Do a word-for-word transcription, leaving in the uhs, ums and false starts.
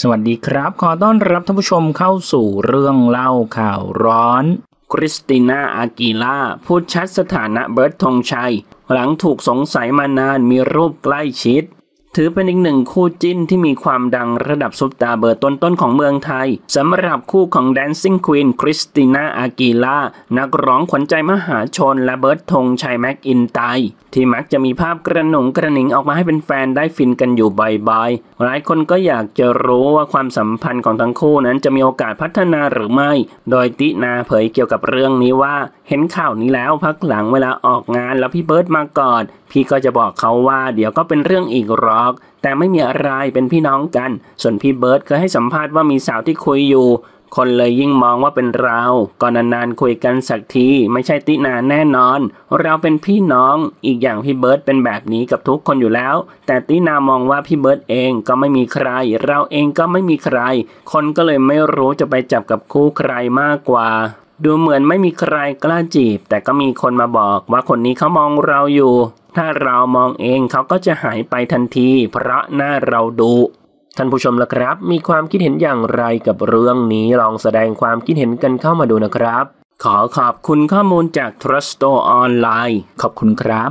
สวัสดีครับขอต้อนรับท่านผู้ชมเข้าสู่เรื่องเล่าข่าวร้อนคริสติน่าอากีล่าพูดชัดสถานะเบิร์ตธงชัยหลังถูกสงสัยมานานมีรูปใกล้ชิดถือเป็นอีกหนึ่งคู่จิ้นที่มีความดังระดับซุปตาเบอร์ต้นๆของเมืองไทยสำหรับคู่ของ Dancing Queen คริสติน่าอากีล่านักร้องขวัญใจมหาชนและเบิร์ตธงชัยแม็กอินไตร์ที่มักจะมีภาพกระหนุงกระหนิงออกมาให้เป็นแฟนได้ฟินกันอยู่บ่อยๆหลายคนก็อยากจะรู้ว่าความสัมพันธ์ของทั้งคู่นั้นจะมีโอกาสพัฒนาหรือไม่โดยตินาเผยเกี่ยวกับเรื่องนี้ว่าเห็นข่าวนี้แล้วพักหลังเวลาออกงานแล้วพี่เบิร์ตมากอดพี่ก็จะบอกเขาว่าเดี๋ยวก็เป็นเรื่องอีกหรอกแต่ไม่มีอะไรเป็นพี่น้องกันส่วนพี่เบิร์ตเคยให้สัมภาษณ์ว่ามีสาวที่คุยอยู่คนเลยยิ่งมองว่าเป็นเราก่อนนานๆคุยกันสักทีไม่ใช่ตินาแน่นอนเราเป็นพี่น้องอีกอย่างพี่เบิร์ตเป็นแบบนี้กับทุกคนอยู่แล้วแต่ตินามองว่าพี่เบิร์ตเองก็ไม่มีใครเราเองก็ไม่มีใครคนก็เลยไม่รู้จะไปจับกับคู่ใครมากกว่าดูเหมือนไม่มีใครกล้าจีบแต่ก็มีคนมาบอกว่าคนนี้เขามองเราอยู่ถ้าเรามองเองเขาก็จะหายไปทันทีเพราะหน้าเราดุท่านผู้ชมล่ะครับมีความคิดเห็นอย่างไรกับเรื่องนี้ลองแสดงความคิดเห็นกันเข้ามาดูนะครับขอขอบคุณข้อมูลจาก Trusto Online ขอบคุณครับ